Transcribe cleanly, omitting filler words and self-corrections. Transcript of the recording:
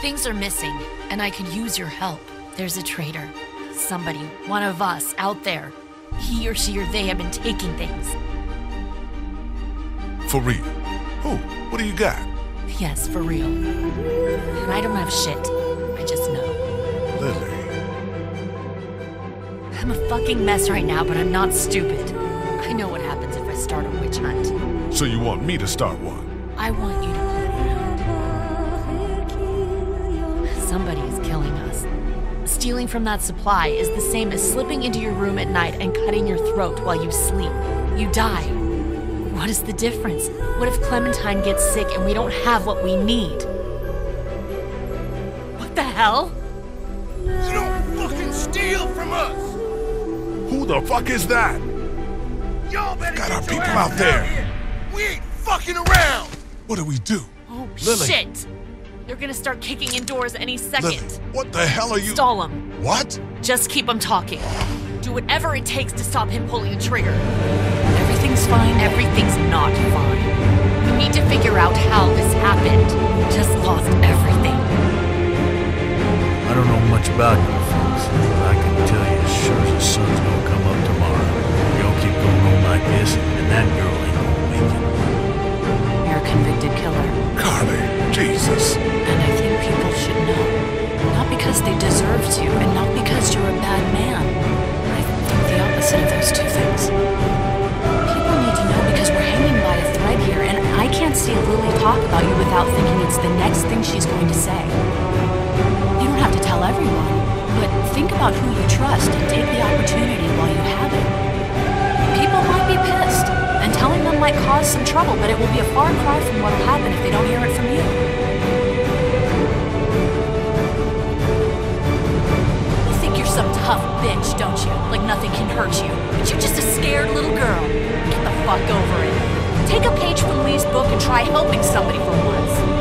Things are missing, and I could use your help. There's a traitor. Somebody, one of us, out there. He or she or they have been taking things. For real? Who? What do you got? Yes, for real. And I don't have shit. I just know. Lily. I'm a fucking mess right now, but I'm not stupid. I know what happens if I start a witch hunt. So you want me to start one? I want you to play around. Somebody is killing us. Stealing from that supply is the same as slipping into your room at night and cutting your throat while you sleep. You die. What is the difference? What if Clementine gets sick and we don't have what we need? What the hell? You don't fucking steal from us! Who the fuck is that? Y'all better got our people out there! We ain't fucking around! What do we do? Oh, Lily. Shit! They're gonna start kicking indoors any second. Lily, what the hell are you— Stall him. What? Just keep him talking. Do whatever it takes to stop him pulling the trigger. Everything's fine, everything's not fine. We need to figure out how this happened. We just lost everything. I don't know much about you, folks, but I can tell you as sure as the sun's gonna come up tomorrow. We all keep going on like this, and that girl ain't gonna make it. You're a convicted killer. Carly, Jesus. And I think people should know. Not because they deserved you, and not because you're a bad man. I think the opposite of those two things. People need to know because we're hanging by a thread here, and I can't see Lily talk about you without thinking it's the next thing she's going to say. You don't have to tell everyone, but think about who you trust and take the opportunity while you have it. People might be pissed, and telling them might cause some trouble, but it will be a far cry from what'll happen if they don't hear it from you. You think you're some tough bitch, don't you? Like nothing can hurt you, but you're just a scared little girl. Get the fuck over it. Take a page from Lee's book and try helping somebody for once.